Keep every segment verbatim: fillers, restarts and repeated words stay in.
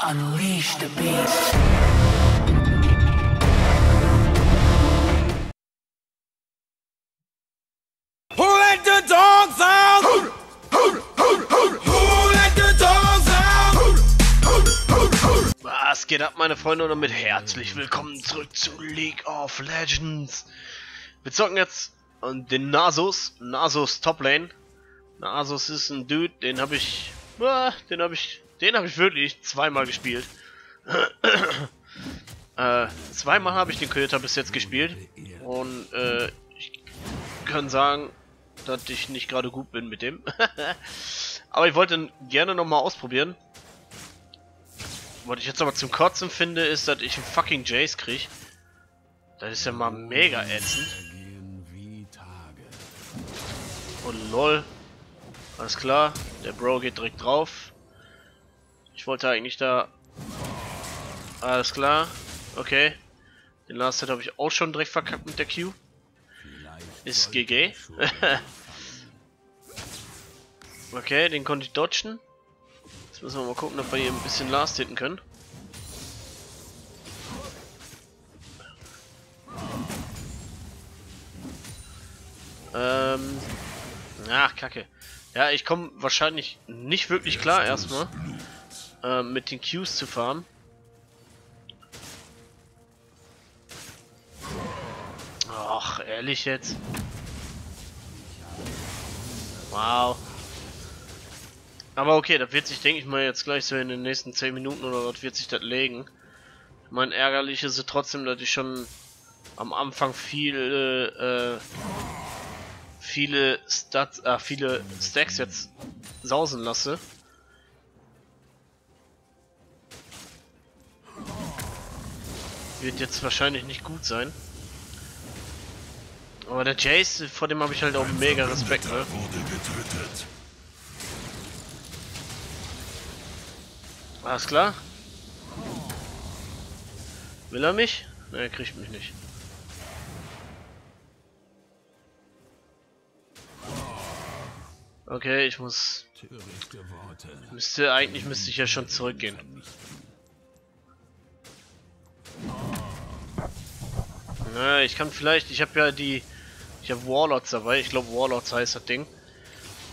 Unleash the beast. Who let the dogs out? Who let the dogs out? Was geht ab, meine Freunde, und damit herzlich willkommen zurück zu League of Legends. Wir zocken jetzt den Nasus, Nasus Toplane. Nasus ist ein Dude, den habe ich, den habe ich, den habe ich wirklich zweimal gespielt. äh, zweimal habe ich den Köter bis jetzt gespielt und äh, ich kann sagen, dass ich nicht gerade gut bin mit dem. Aber ich wollte ihn gerne nochmal ausprobieren. Was ich jetzt aber zum Kotzen finde, ist, dass ich einen fucking Jace kriege. Das ist ja mal mega ätzend. Und lol. Alles klar, der Bro geht direkt drauf. Ich wollte eigentlich da... Alles klar, okay. Den Last Hit habe ich auch schon direkt verkackt mit der Q. Ist G G. Okay, den konnte ich dodgen. Jetzt müssen wir mal gucken, ob wir hier ein bisschen Last Hitten können. Ähm... Ach, kacke. Ja, ich komme wahrscheinlich nicht wirklich klar erstmal äh, mit den Qs zu farmen. Ach, ehrlich jetzt. Wow. Aber okay, das wird sich, denke ich mal, jetzt gleich so in den nächsten zehn Minuten oder dort wird sich das legen. Mein ärgerlich ist es trotzdem, dass ich schon am Anfang viel äh, viele Stats, äh, viele Stacks jetzt sausen lasse. Wird jetzt wahrscheinlich nicht gut sein. Aber der Jace, vor dem habe ich halt auch mega Respekt, ne? Alles klar? Will er mich? Ne, er kriegt mich nicht. Okay, ich muss... Müsste, eigentlich müsste ich ja schon zurückgehen. Na, ich kann vielleicht... Ich habe ja die... Ich habe Warlords dabei. Ich glaube, Warlords heißt das Ding.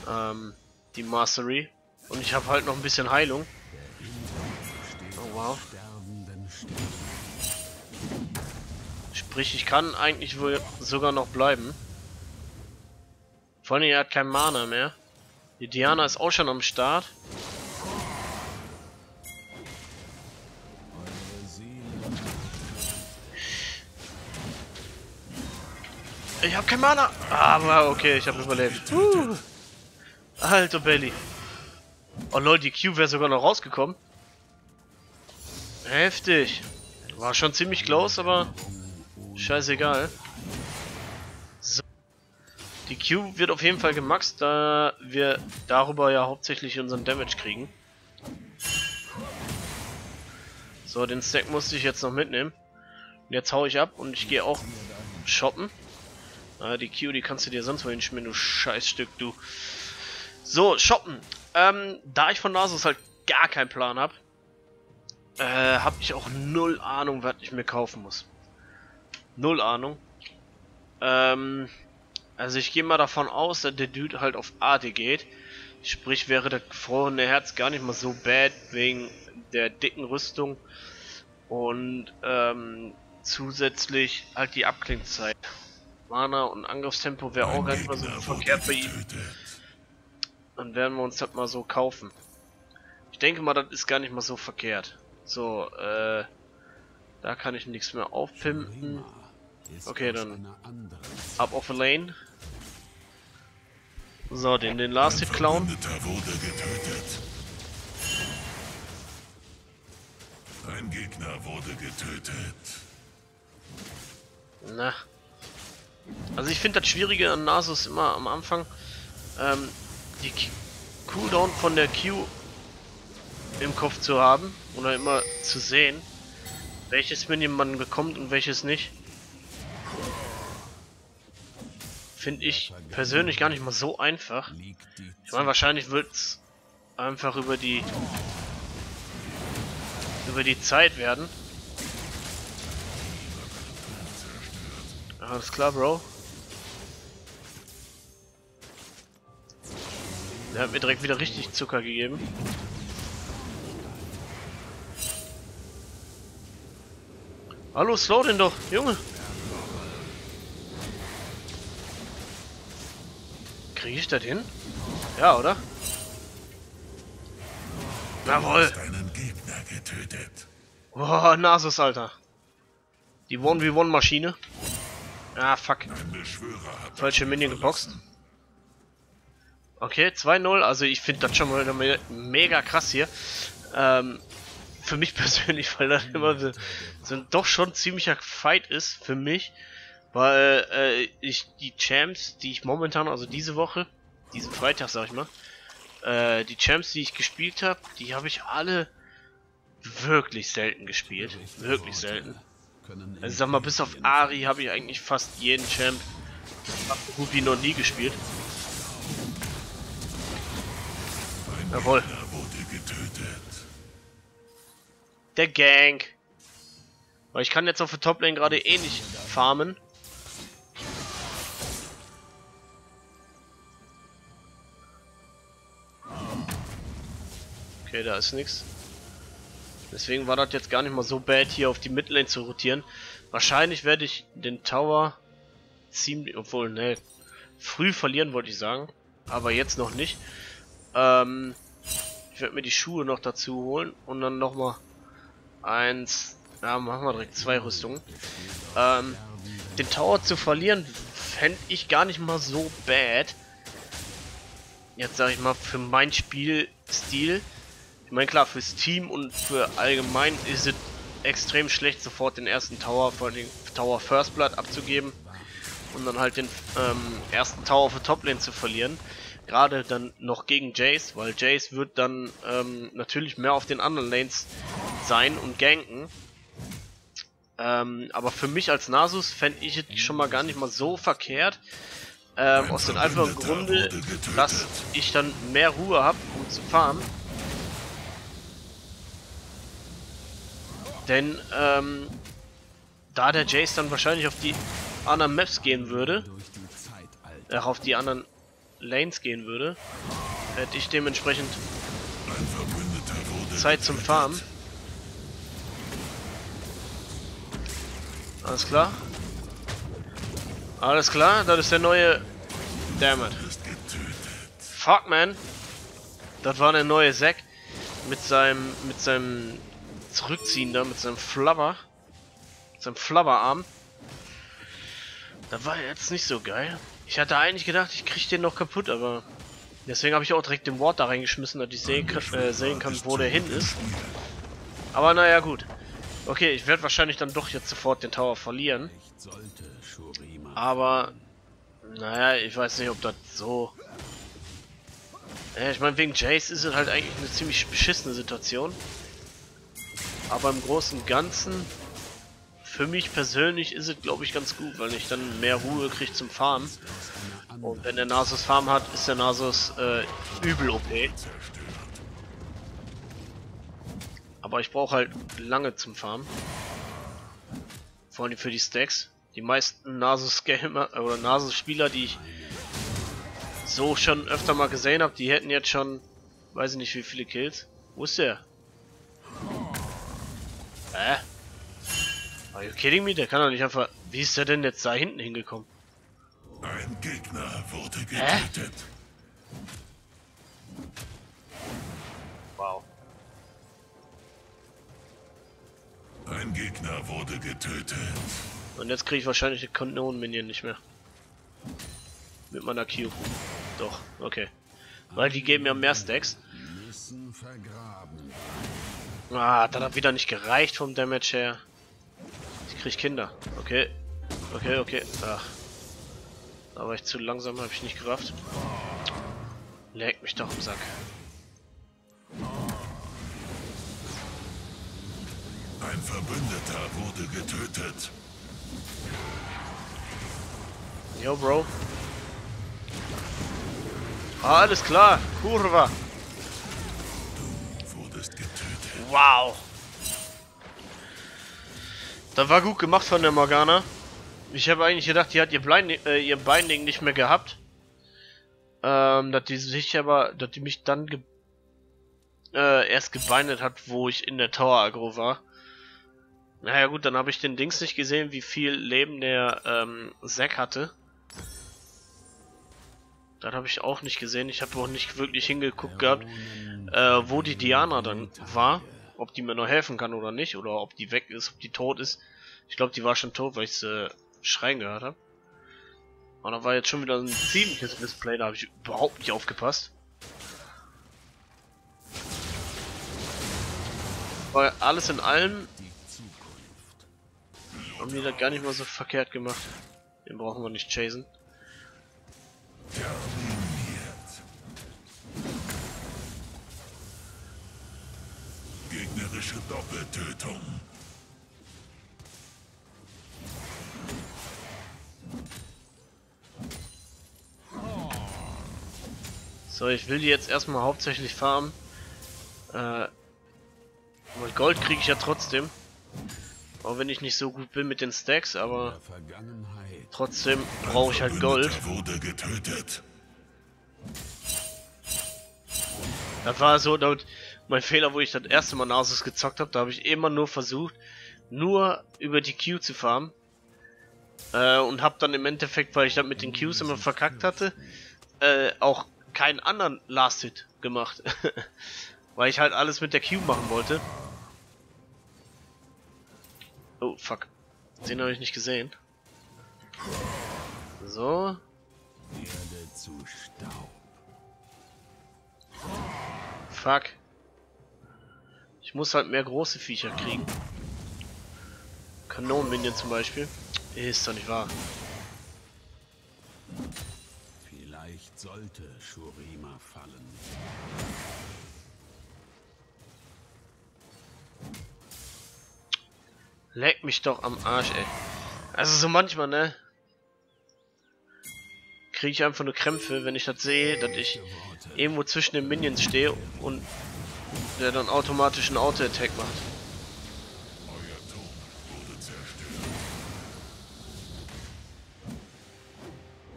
Ähm, die Mastery. Und ich habe halt noch ein bisschen Heilung. Oh, wow. Sprich, ich kann eigentlich wohl sogar noch bleiben. Vor allem, er hat kein Mana mehr. Die Diana ist auch schon am Start. Ich hab kein Mana! Aber okay, ich hab überlebt. Uh. Alter Belly. Oh lol, die Q wäre sogar noch rausgekommen. Heftig. War schon ziemlich close, aber scheißegal. So. Die Q wird auf jeden Fall gemaxt, da wir darüber ja hauptsächlich unseren Damage kriegen. So, den Stack musste ich jetzt noch mitnehmen. Und jetzt hau ich ab und ich gehe auch shoppen. Ah, die Q, die kannst du dir sonst wohin schmieren, du Scheißstück, du. So, shoppen. Ähm, da ich von Nasus halt gar keinen Plan habe, äh, habe ich auch null Ahnung, was ich mir kaufen muss. Null Ahnung. Ähm... Also ich gehe mal davon aus, dass der Dude halt auf A D geht. Sprich, wäre das gefrorene Herz gar nicht mal so bad wegen der dicken Rüstung. Und ähm, zusätzlich halt die Abklingzeit. Mana und Angriffstempo wäre auch gar nicht mal so verkehrt bei ihm. Dann werden wir uns das mal so kaufen. Ich denke mal, das ist gar nicht mal so verkehrt. So, äh, da kann ich nichts mehr aufpimpen. Okay, dann ab auf the lane. So, den, den Last Hit klauen. Ein Gegner wurde getötet. Na. Also ich finde das Schwierige an Nasus immer am Anfang, ähm, die Q Cooldown von der Q im Kopf zu haben. Oder immer zu sehen, welches Minion man bekommt und welches nicht. Finde ich persönlich gar nicht mal so einfach. Ich meine, wahrscheinlich wird es einfach über die über die Zeit werden. Alles klar, Bro. Der hat mir direkt wieder richtig Zucker gegeben. Hallo, slow den doch, Junge. Kriege ich das hin? Ja, oder? Jawohl. Boah, Nasus, Alter. Die eins gegen eins Maschine. Ah, fuck. Falsche Minion geboxt. Okay, zwei null. Also ich finde das schon mal me mega krass hier. Ähm, für mich persönlich, weil das immer so, so ein doch schon ziemlicher Fight ist für mich. Weil äh, ich die Champs, die ich momentan, also diese Woche, diesen Freitag sag ich mal, äh, die Champs, die ich gespielt habe, die habe ich alle wirklich selten gespielt. Wirklich selten. Also sag mal, bis auf Ari habe ich eigentlich fast jeden Champ Ruby noch nie gespielt. Jawohl. Der Gang. Weil ich kann jetzt auf der Toplane gerade eh nicht farmen. Okay, da ist nichts. Deswegen war das jetzt gar nicht mal so bad, hier auf die Midlane zu rotieren. Wahrscheinlich werde ich den Tower ziemlich, obwohl, ne, früh verlieren wollte ich sagen. Aber jetzt noch nicht. Ähm, ich werde mir die Schuhe noch dazu holen und dann nochmal eins, ja, machen wir direkt zwei Rüstungen. Ähm, den Tower zu verlieren, fände ich gar nicht mal so bad. Jetzt sage ich mal, für mein Spielstil. Ich meine, klar, fürs Team und für allgemein ist es extrem schlecht, sofort den ersten Tower, vor allem Tower First Blood abzugeben und dann halt den ähm, ersten Tower für Toplane zu verlieren. Gerade dann noch gegen Jace, weil Jace wird dann ähm, natürlich mehr auf den anderen Lanes sein und ganken. Ähm, aber für mich als Nasus fände ich es schon mal gar nicht mal so verkehrt. Ähm, aus dem einfachen Grunde, dass ich dann mehr Ruhe habe, um zu farmen. Denn ähm, da der Jace dann wahrscheinlich auf die anderen Maps gehen würde, äh, auf die anderen Lanes gehen würde, hätte ich dementsprechend Zeit zum Farmen. Alles klar. Alles klar, das ist der neue... Dammit. Fuck, man. Das war der neue Zac mit seinem... mit seinem... Zurückziehen da mit seinem Flubber, mit seinem Flubberarm. Das war jetzt nicht so geil. Ich hatte eigentlich gedacht, ich krieg den noch kaputt, aber deswegen habe ich auch direkt den Ward da reingeschmissen, dass ich sehen, äh, sehen kann, wo der hin ist. Aber naja, gut. Okay, ich werde wahrscheinlich dann doch jetzt sofort den Tower verlieren. Aber naja, ich weiß nicht, ob das so... Äh, ich meine, wegen Jace ist es halt eigentlich eine ziemlich beschissene Situation. Aber im Großen und Ganzen, für mich persönlich ist es glaube ich ganz gut, weil ich dann mehr Ruhe kriege zum Farmen. Und wenn der Nasus Farm hat, ist der Nasus äh, übel O P. Aber ich brauche halt lange zum Farmen. Vor allem für die Stacks. Die meisten Nasus-Gamer oder Nasus-Spieler, die ich so schon öfter mal gesehen habe, die hätten jetzt schon, weiß ich nicht wie viele Kills. Wo ist der? Äh? Are you kidding me? Der kann doch nicht einfach... Wie ist der denn jetzt da hinten hingekommen? Ein Gegner wurde getötet. Äh? Wow. Ein Gegner wurde getötet. Und jetzt kriege ich wahrscheinlich die Kanon-Minion nicht mehr. Mit meiner Q. Doch, okay. Weil die geben ja mehr Stacks. Müssen vergraben. Ah, das hat wieder nicht gereicht vom Damage her. Ich krieg Kinder. Okay. Okay, okay. Ach. Da war ich zu langsam, habe ich nicht gerafft. Leck mich doch im Sack. Ein Verbündeter wurde getötet. Yo, Bro. Ah, alles klar. Kurva. Wow! Das war gut gemacht von der Morgana. Ich habe eigentlich gedacht, die hat ihr, Blinding, äh, ihr Binding nicht mehr gehabt. Ähm, dass die sich aber, dass die mich dann ge äh, erst gebindet hat, wo ich in der Tower Aggro war. Naja gut, dann habe ich den Dings nicht gesehen, wie viel Leben der ähm, Zac hatte. Das habe ich auch nicht gesehen. Ich habe auch nicht wirklich hingeguckt gehabt, äh, wo die Diana dann war. Ob die mir noch helfen kann oder nicht. Oder ob die weg ist, ob die tot ist. Ich glaube, die war schon tot, weil ich sie äh, schreien gehört habe. Und da war jetzt schon wieder ein ziemliches Display. Da habe ich überhaupt nicht aufgepasst. Weil alles in allem haben die das gar nicht mal so verkehrt gemacht. Den brauchen wir nicht chasen. Gegnerische Doppeltötung. So, ich will die jetzt erstmal hauptsächlich farmen. Äh, aber Gold kriege ich ja trotzdem. Auch wenn ich nicht so gut bin mit den Stacks, aber trotzdem brauche ich halt Gold. Das war so mein Fehler, wo ich das erste Mal Nasus gezockt habe. Da habe ich immer nur versucht, nur über die Q zu farmen. Äh, und habe dann im Endeffekt, weil ich dann mit den Qs immer verkackt hatte, äh, auch keinen anderen Last-Hit gemacht. Weil ich halt alles mit der Q machen wollte. Oh, fuck. Den habe ich nicht gesehen. So. Fuck. Ich muss halt mehr große Viecher kriegen. Kanonenminion zum Beispiel. Ist doch nicht wahr. Vielleicht sollte Shurima fallen. Leck mich doch am Arsch, ey. Also so manchmal, ne? Kriege ich einfach nur Krämpfe, wenn ich das sehe, dass ich irgendwo zwischen den Minions stehe und der dann automatisch einen Auto-Attack macht.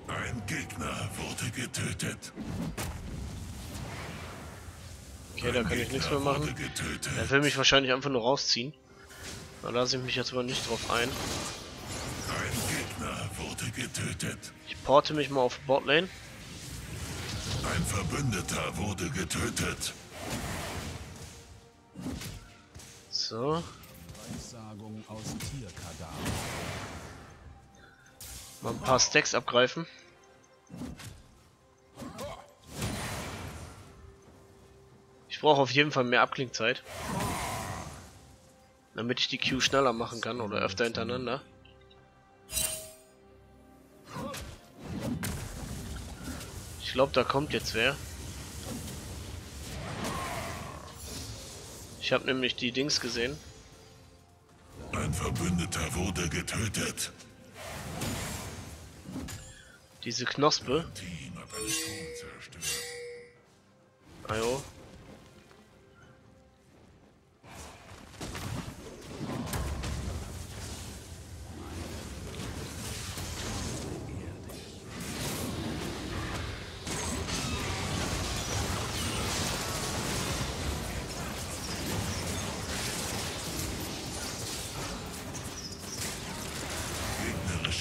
Ein Gegner wurde getötet. Okay, da kann ich nichts mehr machen. Er will mich wahrscheinlich einfach nur rausziehen. Da lasse ich mich jetzt aber nicht drauf ein. Ein Gegner wurde getötet. Ich porte mich mal auf Botlane. Ein Verbündeter wurde getötet. So. Weissagung aus Tierkadaver. Mal ein paar Stacks abgreifen. Ich brauche auf jeden Fall mehr Abklingzeit. Damit ich die Q schneller machen kann oder öfter hintereinander. Ich glaube, da kommt jetzt wer. Ich habe nämlich die Dings gesehen. Ein Verbündeter wurde getötet. Diese Knospe. Ajo.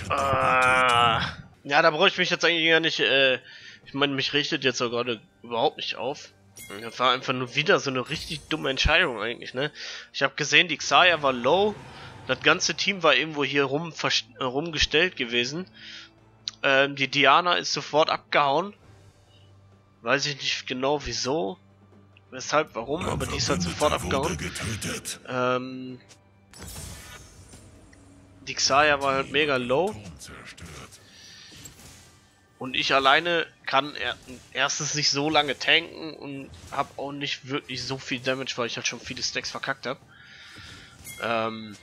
Ah, ja, da brauche ich mich jetzt eigentlich gar nicht, äh, ich meine, mich richtet jetzt auch gerade überhaupt nicht auf. Das war einfach nur wieder so eine richtig dumme Entscheidung eigentlich, ne? Ich habe gesehen, die Xayah war low, das ganze Team war irgendwo hier rum rumgestellt gewesen. Ähm, die Diana ist sofort abgehauen. Weiß ich nicht genau wieso, weshalb, warum, aber die ist halt sofort abgehauen. Ähm... Die Xayah war halt mega low. Und ich alleine kann erstens nicht so lange tanken und habe auch nicht wirklich so viel Damage, weil ich halt schon viele Stacks verkackt habe. Ähm,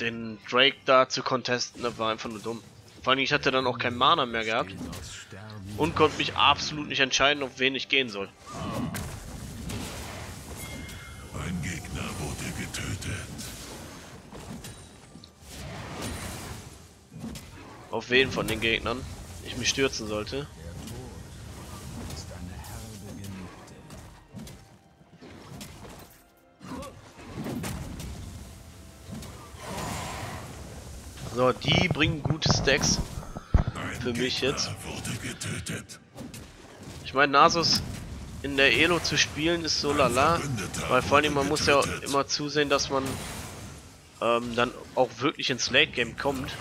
den Drake da zu contesten, das war einfach nur dumm. Vor allem, ich hatte dann auch kein Mana mehr gehabt und konnte mich absolut nicht entscheiden, auf wen ich gehen soll. Ein Gegner wurde getötet. auf wen von den Gegnern ich mich stürzen sollte. So, die bringen gute Stacks für mich jetzt. Ich meine, Nasus in der Elo zu spielen ist so lala, weil vor allem man muss ja immer zusehen, dass man ähm, dann auch wirklich ins Late Game kommt.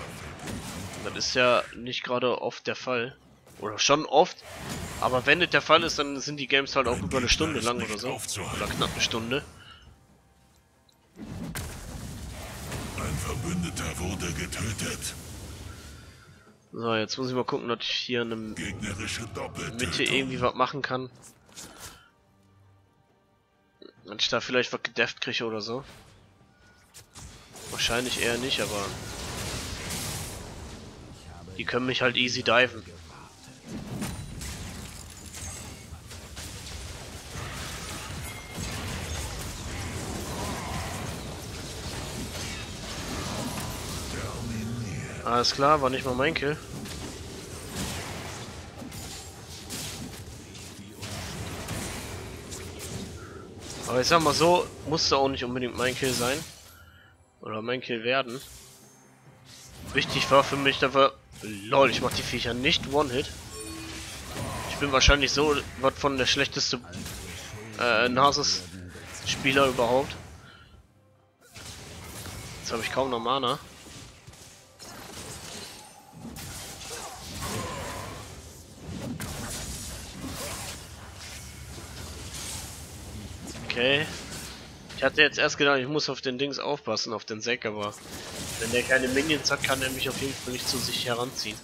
Das ist ja nicht gerade oft der Fall. Oder schon oft. Aber wenn das der Fall ist, dann sind die Games halt auch über eine Stunde lang oder so. Oder knapp eine Stunde. Ein Verbündeter wurde getötet. So, jetzt muss ich mal gucken, dass ich hier in einem Mitte irgendwie was machen kann. Wenn ich da vielleicht was gedeft kriege oder so. Wahrscheinlich eher nicht, aber die können mich halt easy diven. Alles klar, war nicht mal mein Kill. Aber ich sag mal so, musste auch nicht unbedingt mein Kill sein. Oder mein Kill werden. Wichtig war für mich dafür... Lol, ich mach die Viecher nicht One-Hit. Ich bin wahrscheinlich so was von der schlechteste äh, Nasus-Spieler überhaupt. Jetzt habe ich kaum noch Mana. Okay. Ich hatte jetzt erst gedacht, ich muss auf den Dings aufpassen, auf den Zac, aber wenn der keine Minions hat, kann er mich auf jeden Fall nicht zu sich heranziehen.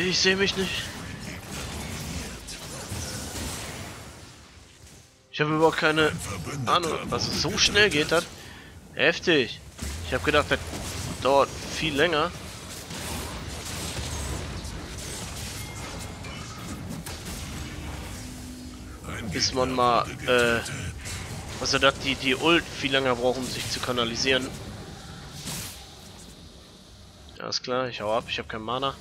Ich sehe mich nicht. Ich habe überhaupt keine Ahnung, was es so schnell geht hat. Heftig. Ich habe gedacht, das dauert viel länger. Bis man mal, äh, also dass die, die Ult viel länger braucht, um sich zu kanalisieren. Alles klar, ich hau ab, ich habe kein Mana.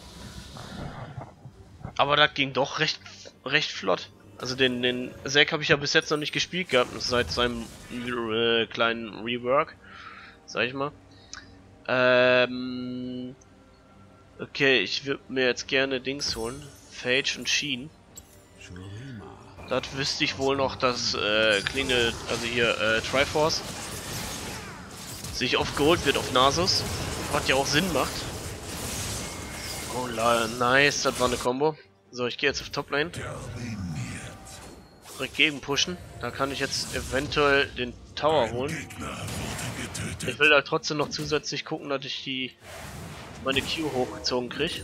Aber das ging doch recht, recht flott. Also den, den Zac habe ich ja bis jetzt noch nicht gespielt gehabt, seit seinem äh, kleinen Rework, sag ich mal. Ähm, okay, ich würde mir jetzt gerne Dings holen, Phage und Sheen. Das wüsste ich wohl noch, dass äh, Klinge, also hier äh, Triforce, sich oft geholt wird auf Nasus, was ja auch Sinn macht. Oh la, nice, das war eine Combo. So, ich gehe jetzt auf Toplane. Direkt gegen pushen. Da kann ich jetzt eventuell den Tower holen. Ich will da trotzdem noch zusätzlich gucken, dass ich die meine Q hochgezogen kriege.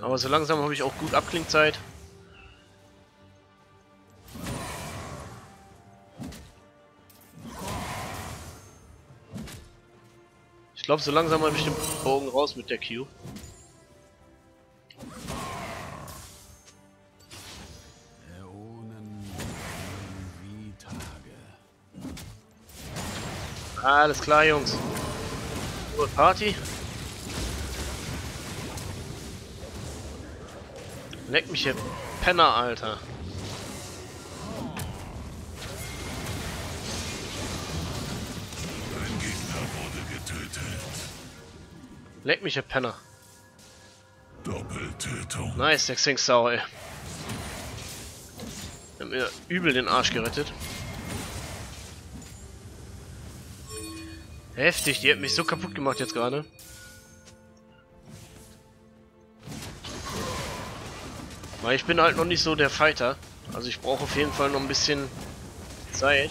Aber so langsam habe ich auch gut Abklingzeit. Ich glaube, so langsam habe ich den Bogen raus mit der Q. Alles klar, Jungs. Gute Party. Leck mich hier, Penner, Alter. Ein Gegner wurde getötet. Leck mich hier, Penner. Doppeltötung. Nice, der Xayah, ey. Wir haben mir übel den Arsch gerettet. Heftig, die hat mich so kaputt gemacht jetzt gerade. Weil ich bin halt noch nicht so der Fighter. Also ich brauche auf jeden Fall noch ein bisschen Zeit.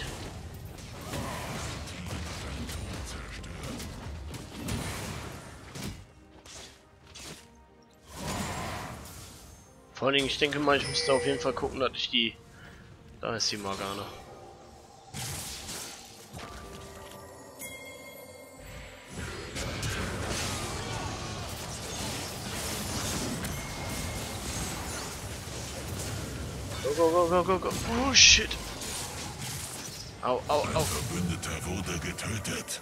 Vor allen Dingen, ich denke mal, ich muss da auf jeden Fall gucken, dass ich die... Da ist die Morgana. go, go, go, go, go. Oh shit. Au, au, au. Ein Verbündeter wurde getötet.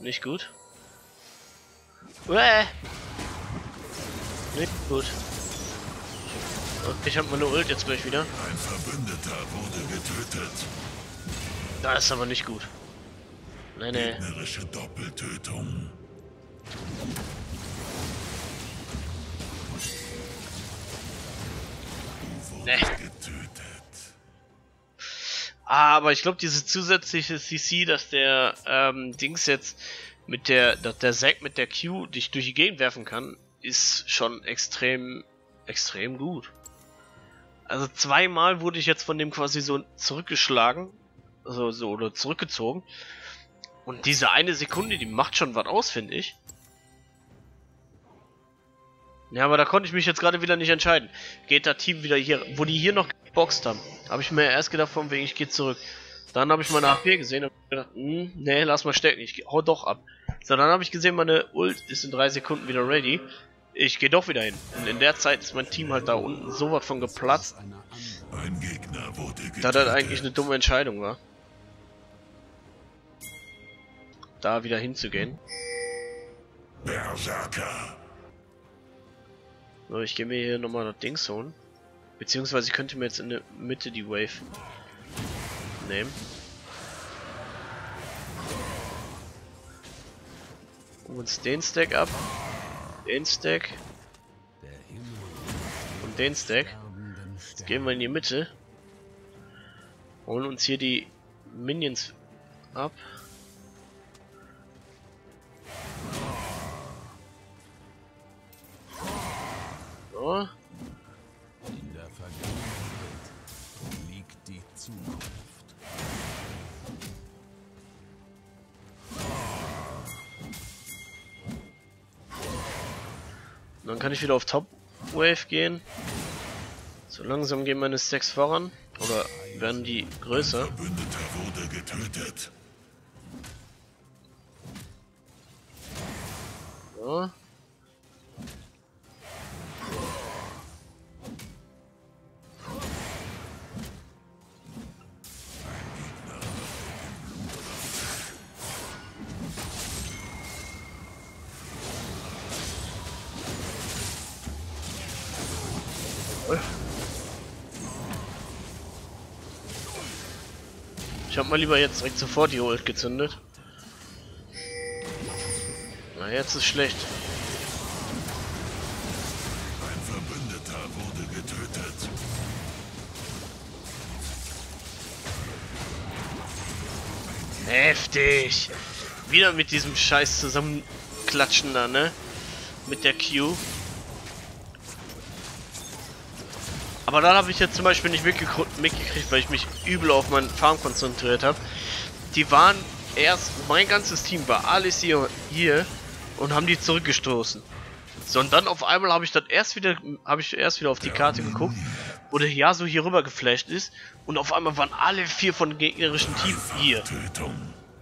Nicht gut. Uäh. Nicht gut. Ich hab meine Ult jetzt gleich wieder. Ein Verbündeter wurde getötet. Das ist aber nicht gut. Nein, nein. Gegnerische Doppeltötung. Nee. Aber ich glaube, diese zusätzliche C C, dass der ähm, Dings jetzt mit der, dass der Zac mit der Q dich durch die Gegend werfen kann, ist schon extrem, extrem gut. Also zweimal wurde ich jetzt von dem quasi so zurückgeschlagen, so, so oder zurückgezogen. Und diese eine Sekunde, die macht schon was aus, finde ich. Ja, aber da konnte ich mich jetzt gerade wieder nicht entscheiden. Geht das Team wieder hier, wo die hier noch geboxt haben. Habe ich mir erst gedacht, von wegen ich gehe zurück. Dann habe ich meine A P gesehen und gedacht, hm, nee, lass mal stecken, ich hau doch ab. So, dann habe ich gesehen, meine Ult ist in drei Sekunden wieder ready. Ich gehe doch wieder hin. Und in der Zeit ist mein Team halt da unten so was von geplatzt. Ein Gegner wurde getötet. Da das eigentlich eine dumme Entscheidung war. Da wieder hinzugehen. Berserker. So, ich gehe mir hier nochmal das Dings holen. Beziehungsweise ich könnte mir jetzt in der Mitte die Wave nehmen. Um uns den Stack ab. Den Stack. Und den Stack. Jetzt gehen wir in die Mitte. Holen uns hier die Minions ab. So. In der Vergangenheit liegt die Zukunft. Dann kann ich wieder auf Top Wave gehen. So langsam gehen meine Stacks voran. Oder werden die größer? Ein Verbündeter wurde getötet. So. Ich hab mal lieber jetzt direkt sofort die Ult gezündet. Na, jetzt ist schlecht. Ein Verbündeter wurde getötet. Heftig! Wieder mit diesem Scheiß zusammenklatschen da, ne? Mit der Q. Aber dann habe ich jetzt zum Beispiel nicht mitgekriegt, weil ich mich übel auf meinen Farm konzentriert habe. Die waren erst, mein ganzes Team war alles hier, hier und haben die zurückgestoßen. So, und dann auf einmal habe ich das erst wieder, habe ich erst wieder auf die Karte geguckt, wo der Yasuo hier rüber geflasht ist und auf einmal waren alle vier von dem gegnerischen Team hier.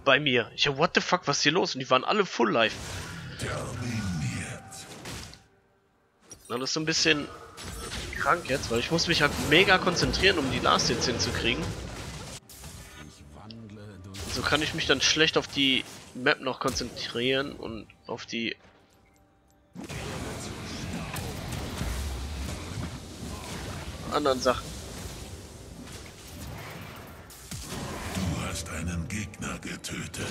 Bei mir. Ich hab, what the fuck, was ist hier los? Und die waren alle full life. Das ist so ein bisschen krank jetzt, weil ich muss mich halt mega konzentrieren, um die Last jetzt hinzukriegen. So kann ich mich dann schlecht auf die Map noch konzentrieren und auf die... anderen Sachen. Du hast einen Gegner getötet.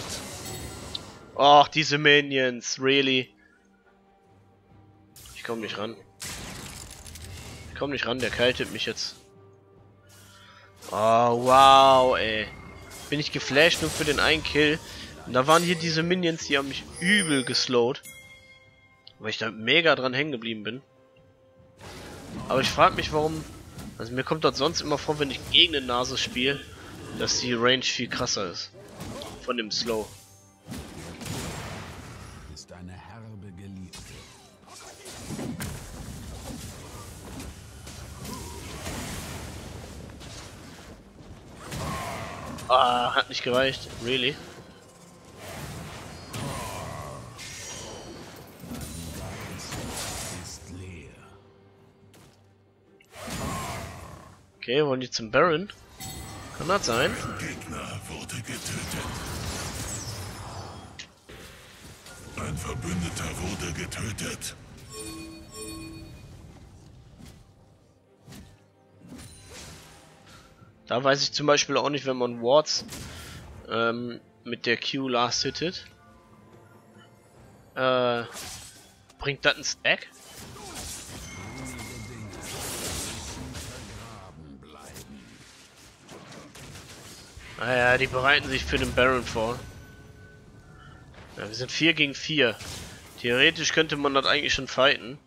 Och, diese Minions, really. Ich komme nicht ran. Ich komm nicht ran, der kaltet mich jetzt. Oh, wow, ey. Bin ich geflasht nur für den einen Kill. Und da waren hier diese Minions, die haben mich übel geslowt. Weil ich da mega dran hängen geblieben bin. Aber ich frage mich, warum... Also mir kommt das sonst immer vor, wenn ich gegen den Nasus spiele, dass die Range viel krasser ist. Von dem Slow. Ist eine herbe Geliebte. Ah, hat nicht gereicht, really. Okay, wollen die zum Baron? Kann das sein? Der Gegner wurde getötet. Ein Verbündeter wurde getötet. Da weiß ich zum Beispiel auch nicht, wenn man Wards ähm, mit der Q last hittet. Äh, bringt das einen Stack? Naja, die bereiten sich für den Baron vor. Ja, wir sind vier gegen vier. Theoretisch könnte man das eigentlich schon fighten.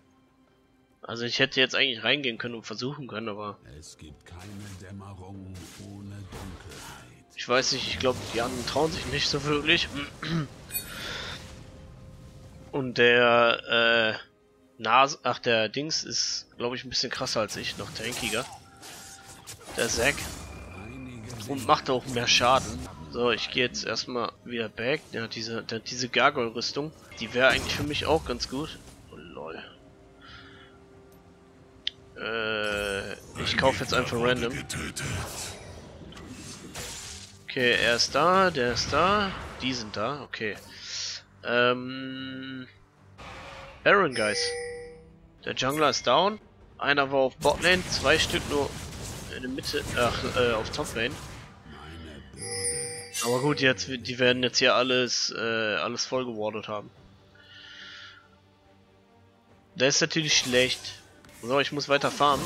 Also ich hätte jetzt eigentlich reingehen können und versuchen können, aber... Es gibt keine Dämmerung ohne Dunkelheit. Ich weiß nicht, ich glaube, die anderen trauen sich nicht so wirklich. Und der, äh... Nas Ach, der Dings ist, glaube ich, ein bisschen krasser als ich. Noch tankiger. Der Zac. Und macht auch mehr Schaden. So, ich gehe jetzt erstmal wieder back. Ja, diese, der, diese Gargoyle-Rüstung. Die wäre eigentlich für mich auch ganz gut. Oh, lol. Äh, ich kaufe jetzt einfach random. Okay, er ist da, der ist da. Die sind da, okay. Ähm... Baron, guys. Der Jungler ist down. Einer war auf Botlane, zwei Stück nur in der Mitte, ach, äh, auf Toplane. Aber gut, jetzt, die werden jetzt hier alles, äh, alles voll gewardet haben. Das ist natürlich schlecht. So, ich muss weiter farmen.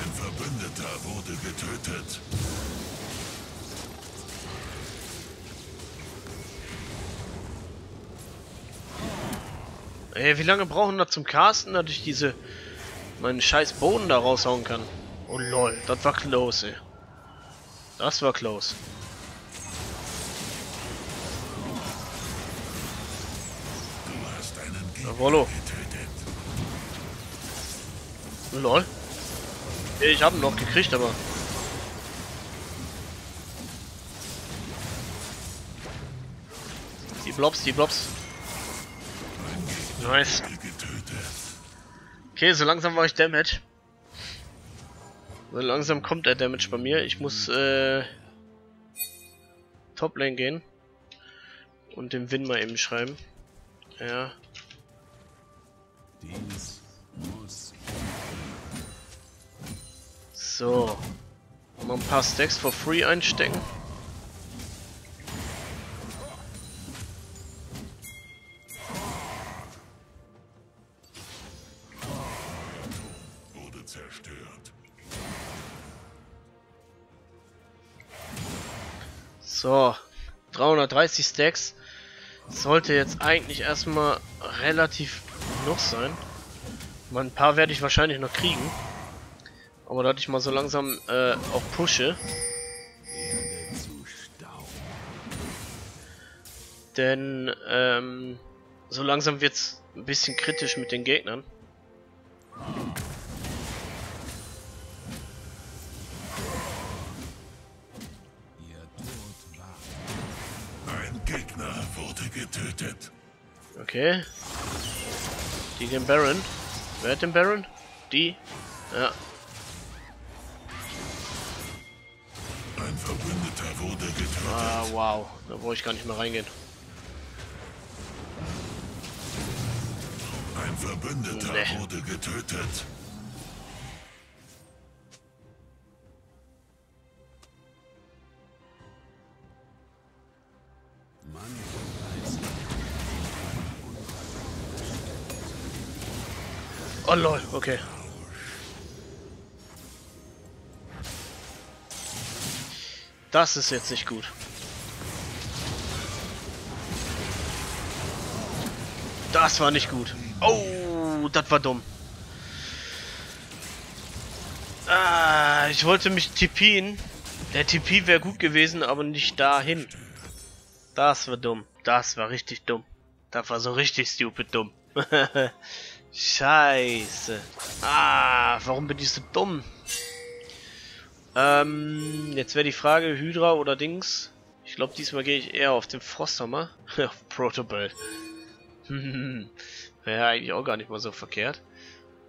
Ein Verbündeter wurde getötet. Ey, wie lange brauchen wir zum Casten, dass ich diese... meinen scheiß Boden da raushauen kann? Oh lol, das war close, ey. Das war close. Du hast einen Gegner getötet. Lol. Ich hab ihn noch gekriegt, aber... Die Blobs, die Blobs. Nice. Okay, so langsam war ich Damage. So langsam kommt der Damage bei mir. Ich muss äh, Toplane gehen und den Win mal eben schreiben. Ja. So. Mal ein paar Stacks for free einstecken. So, dreihundertdreißig Stacks sollte jetzt eigentlich erstmal relativ genug sein. Mal ein paar werde ich wahrscheinlich noch kriegen. Aber dass ich mal so langsam äh, auch pushe. Denn ähm, so langsam wird es ein bisschen kritisch mit den Gegnern. Getötet. Okay. Die den Baron. Wer hat den Baron? Die. Ja. Ein Verbündeter wurde getötet. Ah, wow. Da brauche ich gar nicht mehr reingehen. Ein Verbündeter nee. wurde getötet. Oh lol, okay. Das ist jetzt nicht gut. Das war nicht gut. Oh, das war dumm. Ah, ich wollte mich T P'n. Der T P wäre gut gewesen, aber nicht dahin. Das war dumm. Das war richtig dumm. Das war so richtig stupid dumm. Scheiße. Ah, warum bin ich so dumm? Ähm, jetzt wäre die Frage, Hydra oder Dings? glaube, diesmal gehe ich eher auf den Frosthammer. Auf Protoball. Wäre eigentlich auch gar nicht mal so verkehrt.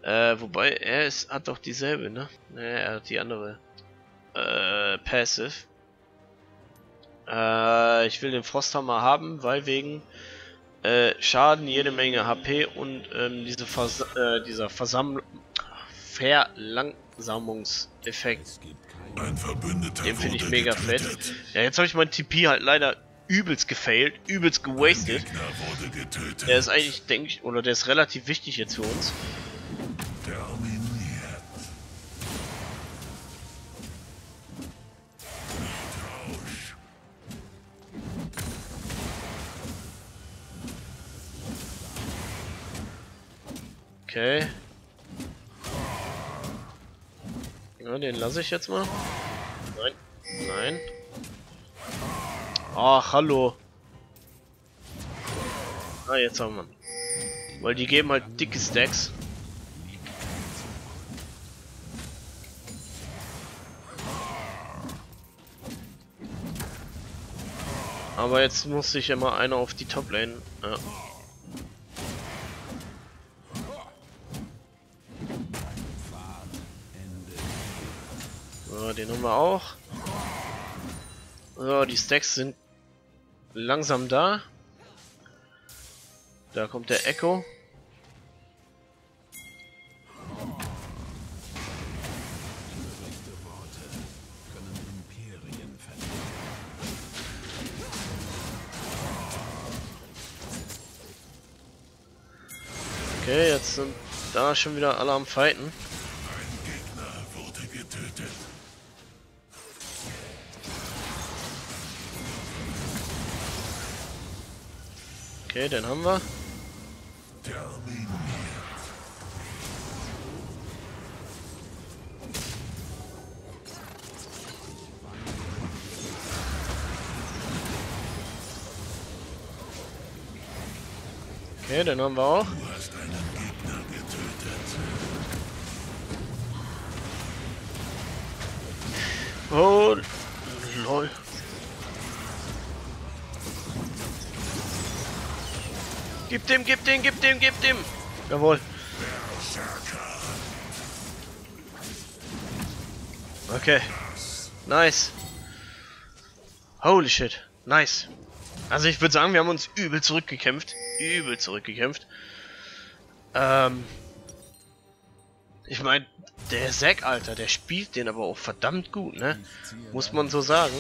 Äh, wobei, er ist, hat doch dieselbe, ne? Ne, er hat die andere. Äh, Passive. Äh, ich will den Frosthammer haben, weil wegen äh, Schaden, jede Menge H P und ähm, diese Vers äh, dieser Versammlung. Verlangsamungseffekt. Den finde ich mega fett. Ja, jetzt habe ich meinen T P halt leider übelst gefailt, übelst gewastet. Der ist eigentlich, denke ich, oder der ist relativ wichtig jetzt für uns. Okay. Ja, den lasse ich jetzt mal. Nein, nein. Ach, hallo. Ah, jetzt haben wir ihn. Weil die geben halt dicke Stacks. Aber jetzt muss ich immer einer auf die Top-Lane. Ja. Den haben wir auch. So, die Stacks sind langsam da. Da kommt der Echo. Okay, jetzt sind da schon wieder alle am Fighten. Okay, dann haben wir. Okay, dann haben wir auch. Du hast einen Gegner getötet. Oh, lol. Gib dem, gib dem, gib dem, gib dem! Jawohl. Okay. Nice. Holy shit. Nice. Also ich würde sagen, wir haben uns übel zurückgekämpft. Übel zurückgekämpft. Ähm. Ich meine, der Zac, Alter, der spielt den aber auch verdammt gut, ne? Muss man so sagen.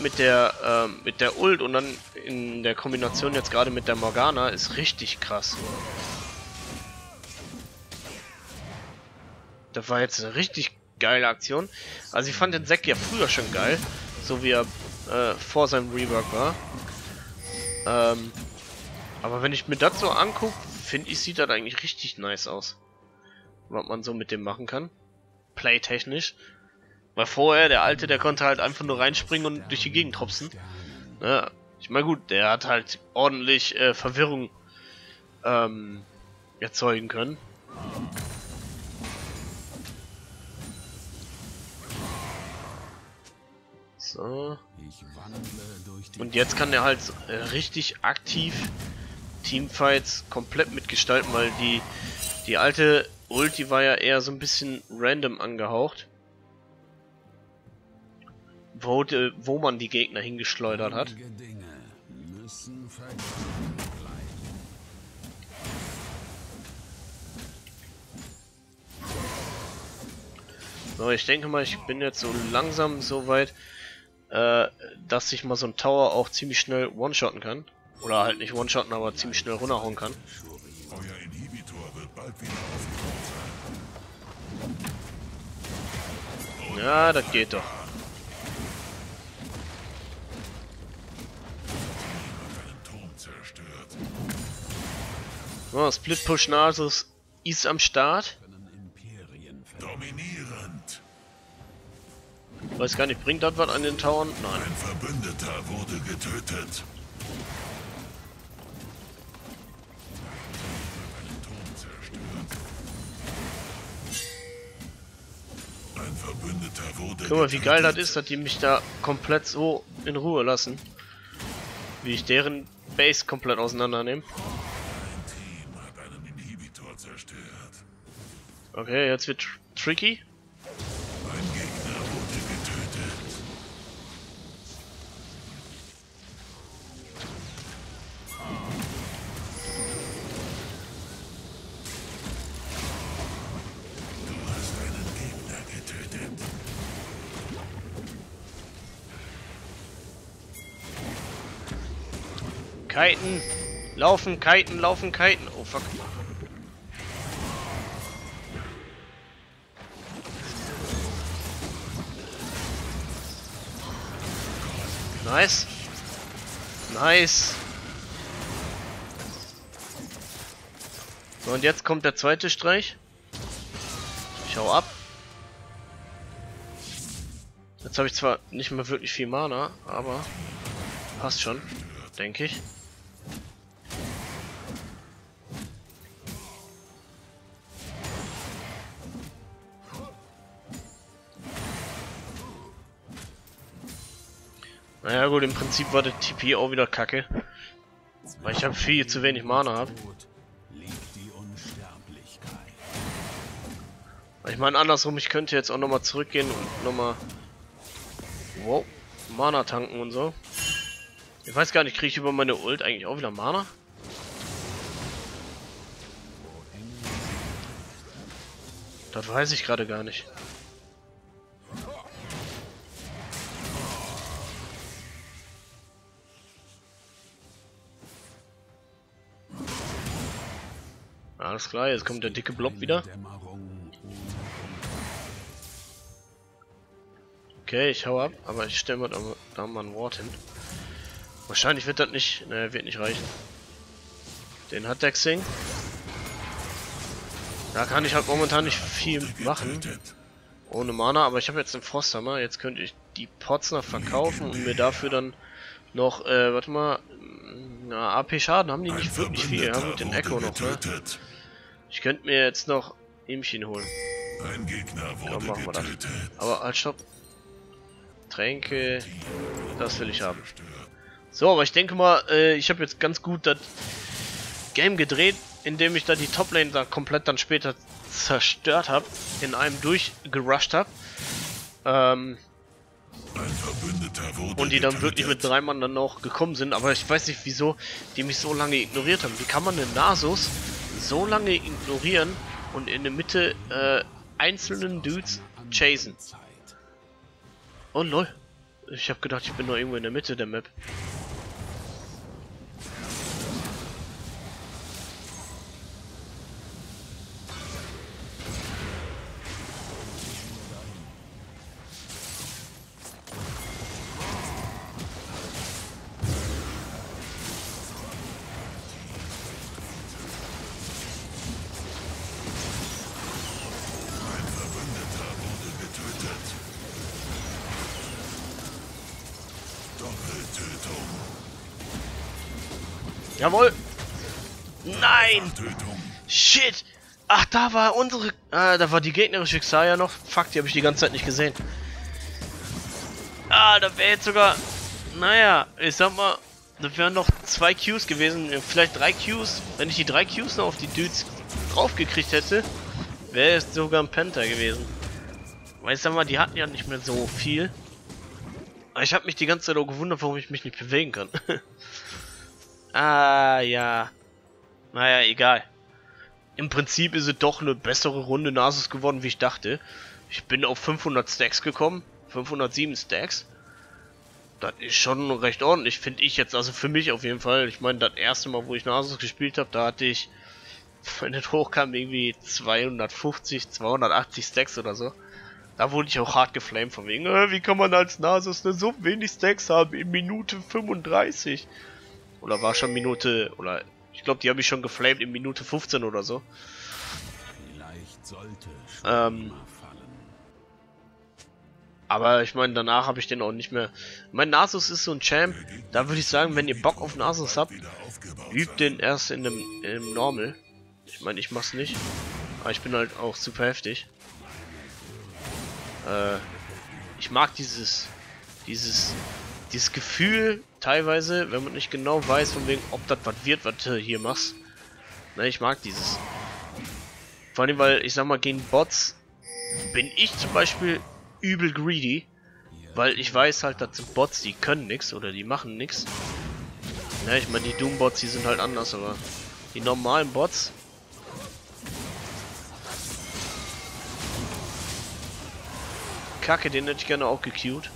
Mit der ähm, mit der Ult und dann in der Kombination jetzt gerade mit der Morgana ist richtig krass. Das war jetzt eine richtig geile Aktion. Also ich fand den Zac ja früher schon geil, so wie er äh, vor seinem Rework war. Ähm, aber wenn ich mir das so angucke, finde ich, sieht das eigentlich richtig nice aus. Was man so mit dem machen kann. Playtechnisch. Weil vorher, der Alte, der konnte halt einfach nur reinspringen und durch die Gegend hopsen. Ja, ich meine gut, der hat halt ordentlich äh, Verwirrung ähm, erzeugen können. So. Und jetzt kann der halt äh, richtig aktiv Teamfights komplett mitgestalten, weil die, die alte Ulti war ja eher so ein bisschen random angehaucht. Wo, wo man die Gegner hingeschleudert hat. So, ich denke mal, ich bin jetzt so langsam so weit, äh, dass ich mal so ein Tower auch ziemlich schnell one-shotten kann. Oder halt nicht one-shotten, aber ziemlich schnell runterhauen kann. Euer Inhibitor wird bald wieder aufgebaut sein. Ja, das geht doch. Oh, Split Push Nasus ist am Start. Dominierend. Weiß gar nicht, bringt das was an den Tauern? Nein. Ein Verbündeter wurde getötet. Ein Verbündeter wurde getötet. Guck mal, wie geil das ist, dass die mich da komplett so in Ruhe lassen. Wie ich deren Base komplett auseinandernehme. Okay, jetzt wird tr tricky. Mein Gegner wurde getötet. Du hast einen Gegner getötet. Kiten, laufen, kiten, laufen, kiten. Oh fuck. Nice. Nice. So, und jetzt kommt der zweite Streich. Ich hau ab. Jetzt habe ich zwar nicht mehr wirklich viel Mana, aber passt schon, denke ich. Naja gut, im Prinzip war der T P auch wieder kacke. Weil ich habe viel zu wenig Mana hab. Ich meine andersrum, ich könnte jetzt auch nochmal zurückgehen und nochmal wow, Mana tanken und so. Ich weiß gar nicht, kriege ich über meine Ult eigentlich auch wieder Mana? Das weiß ich gerade gar nicht. Alles klar, jetzt kommt der dicke Blob wieder. Okay, ich hau ab, aber ich stelle mir da, da mal ein Ward hin. Wahrscheinlich wird das nicht, naja, wird nicht reichen. Den hat der Xing. Da kann ich halt momentan nicht viel machen. Ohne Mana, aber ich habe jetzt den Frosthammer. Jetzt könnte ich die Pots noch verkaufen und mir dafür dann noch, äh, warte mal, na, A P Schaden haben die nicht wirklich viel. Ja gut, den Echo noch, ne? Ich könnte mir jetzt noch Imchin holen. Ein Gegner wurde Komm, machen wir das. Aber halt stopp. Tränke. Das will ich haben. So, aber ich denke mal, äh, ich habe jetzt ganz gut das Game gedreht, indem ich da die Toplane da komplett dann später zerstört habe. In einem durchgerusht habe. Ähm. Und die dann wirklich mit drei Mann dann auch gekommen sind. Aber ich weiß nicht wieso die mich so lange ignoriert haben. Wie kann man den Nasus so lange ignorieren und in der Mitte äh, einzelnen Dudes chasen? Oh lol. Ich habe gedacht, ich bin noch irgendwo in der Mitte der Map. Jawohl! Nein! Shit! Ach, da war unsere... Ah, da war die gegnerische Xayah noch. Fuck, die habe ich die ganze Zeit nicht gesehen. Ah, da wäre jetzt sogar... Naja, ich sag mal... Da wären noch zwei Qs gewesen. Vielleicht drei Qs. Wenn ich die drei Qs noch auf die Dudes draufgekriegt hätte, wäre es sogar ein Penta gewesen. Weil ich sag mal, die hatten ja nicht mehr so viel. Aber ich habe mich die ganze Zeit auch gewundert, warum ich mich nicht bewegen kann. Ah, ja. Naja, egal. Im Prinzip ist es doch eine bessere Runde Nasus geworden, wie ich dachte. Ich bin auf fünfhundert Stacks gekommen. fünfhundertsieben Stacks. Das ist schon recht ordentlich, finde ich jetzt. Also für mich auf jeden Fall. Ich meine, das erste Mal, wo ich Nasus gespielt habe, da hatte ich, wenn es hochkam, irgendwie zweihundertfünfzig, zweihundertachtzig Stacks oder so. Da wurde ich auch hart geflamed von wegen, äh, wie kann man als Nasus denn so wenig Stacks haben in Minute fünfunddreißig? Oder war schon Minute, oder ich glaube, die habe ich schon geflamed in Minute fünfzehn oder so. Vielleicht sollte ähm, aber ich meine, danach habe ich den auch nicht mehr. Mein Nasus ist so ein Champ. Da würde ich sagen, wenn ihr Bock auf Nasus habt, übt den erst in dem im Normal. Ich meine, ich mach's nicht. Aber ich bin halt auch super heftig. Äh, ich mag dieses, dieses dieses Gefühl teilweise, wenn man nicht genau weiß, von wegen, ob das was wird, was du hier machst. Ne, ich mag dieses. Vor allem, weil, ich sag mal, gegen Bots bin ich zum Beispiel übel greedy, weil ich weiß halt, das sind Bots, die können nichts oder die machen nichts. Ne, ich meine, die Doom-Bots, die sind halt anders, aber die normalen Bots. Kacke, den hätte ich gerne auch gequeued.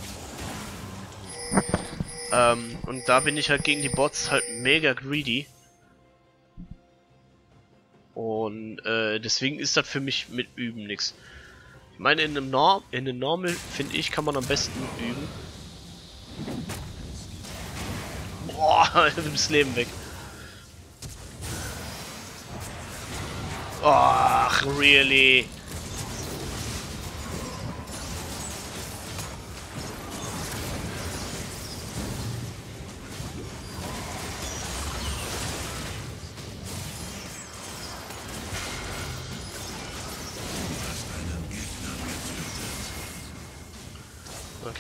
Ähm, und da bin ich halt gegen die Bots halt mega greedy. Und äh, deswegen ist das für mich mit Üben nichts. Ich meine, in einem Norm, in einem Normal, finde ich, kann man am besten üben. Boah, nimm's Leben weg. Ach, really?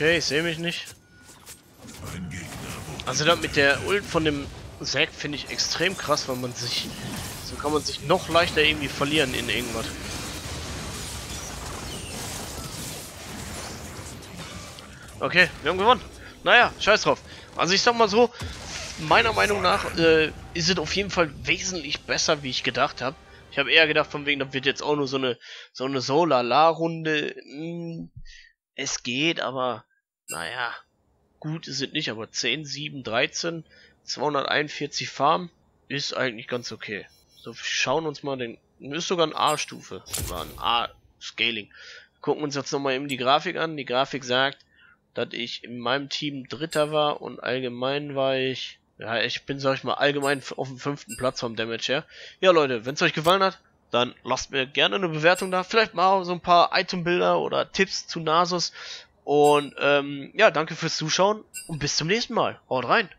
Okay, ich sehe mich nicht. Also das mit der Ult von dem Zac finde ich extrem krass, weil man sich... So kann man sich noch leichter irgendwie verlieren in irgendwas. Okay, wir haben gewonnen. Naja, scheiß drauf. Also ich sag mal so, meiner Meinung nach äh, ist es auf jeden Fall wesentlich besser, wie ich gedacht habe. Ich habe eher gedacht, von wegen, das wird jetzt auch nur so eine so eine Solala-Runde. Hm, es geht, aber... Naja, gut ist es nicht, aber zehn, sieben, dreizehn, zweihunderteinundvierzig Farm ist eigentlich ganz okay. So, schauen uns mal den... Ist sogar eine A-Stufe, war ein A-Scaling. Gucken uns jetzt nochmal eben die Grafik an. Die Grafik sagt, dass ich in meinem Team Dritter war und allgemein war ich... Ja, ich bin, sag ich mal, allgemein auf dem fünften Platz vom Damage her. Ja, Leute, wenn es euch gefallen hat, dann lasst mir gerne eine Bewertung da. Vielleicht mal so ein paar Itembilder oder Tipps zu Nasus. Und ähm, ja, danke fürs Zuschauen und bis zum nächsten Mal. Haut rein!